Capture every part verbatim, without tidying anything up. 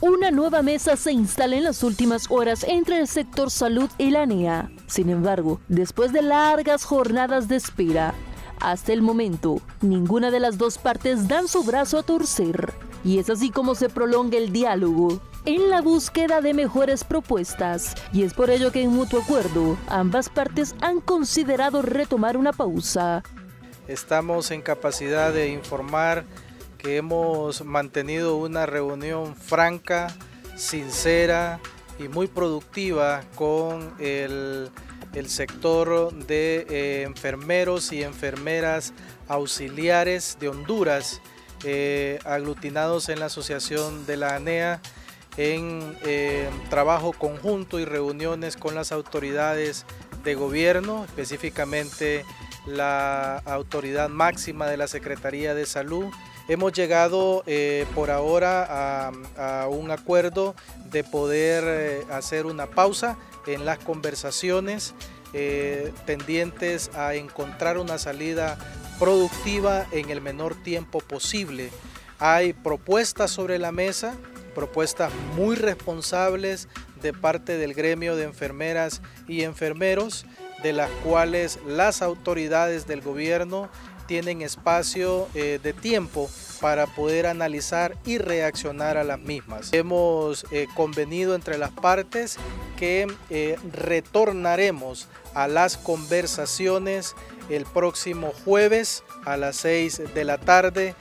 Una nueva mesa se instala en las últimas horas entre el sector salud y la A N E A. Sin embargo, después de largas jornadas de espera, hasta el momento, ninguna de las dos partes dan su brazo a torcer. Y es así como se prolonga el diálogo en la búsqueda de mejores propuestas. Y es por ello que en mutuo acuerdo, ambas partes han considerado retomar una pausa. Estamos en capacidad de informar que hemos mantenido una reunión franca, sincera y muy productiva con el, el sector de eh, enfermeros y enfermeras auxiliares de Honduras, eh, aglutinados en la Asociación de la A N E A, en eh, trabajo conjunto y reuniones con las autoridades de gobierno, específicamente la autoridad máxima de la Secretaría de Salud. Hemos llegado eh, por ahora a, a un acuerdo de poder eh, hacer una pausa en las conversaciones eh, tendientes a encontrar una salida productiva en el menor tiempo posible. Hay propuestas sobre la mesa, propuestas muy responsables de parte del gremio de enfermeras y enfermeros, de las cuales las autoridades del gobierno tienen espacio eh, de tiempo para poder analizar y reaccionar a las mismas. Hemos eh, convenido entre las partes que eh, retornaremos a las conversaciones el próximo jueves a las seis de la tarde.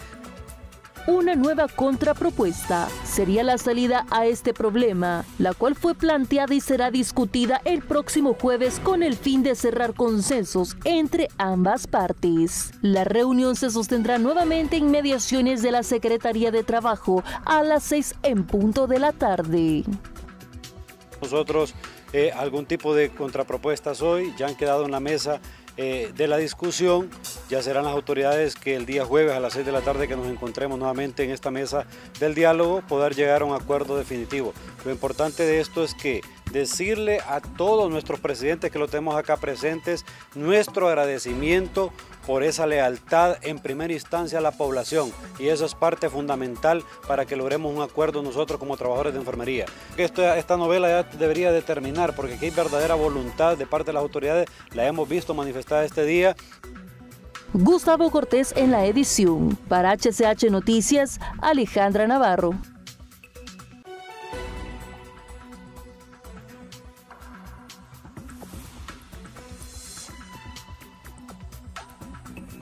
Una nueva contrapropuesta sería la salida a este problema, la cual fue planteada y será discutida el próximo jueves con el fin de cerrar consensos entre ambas partes. La reunión se sostendrá nuevamente en mediaciones de la Secretaría de Trabajo a las seis en punto de la tarde. Nosotros eh, algún tipo de contrapropuestas hoy ya han quedado en la mesa Eh, de la discusión. Ya serán las autoridades que el día jueves a las seis de la tarde que nos encontremos nuevamente en esta mesa del diálogo poder llegar a un acuerdo definitivo. Lo importante de esto es que decirle a todos nuestros presidentes que lo tenemos acá presentes nuestro agradecimiento por esa lealtad en primera instancia a la población, y eso es parte fundamental para que logremos un acuerdo nosotros como trabajadores de enfermería. Esto, esta novela ya debería de terminar, porque aquí hay verdadera voluntad de parte de las autoridades, la hemos visto manifestada este día. Gustavo Cortés en la edición. Para H C H Noticias, Alejandra Navarro.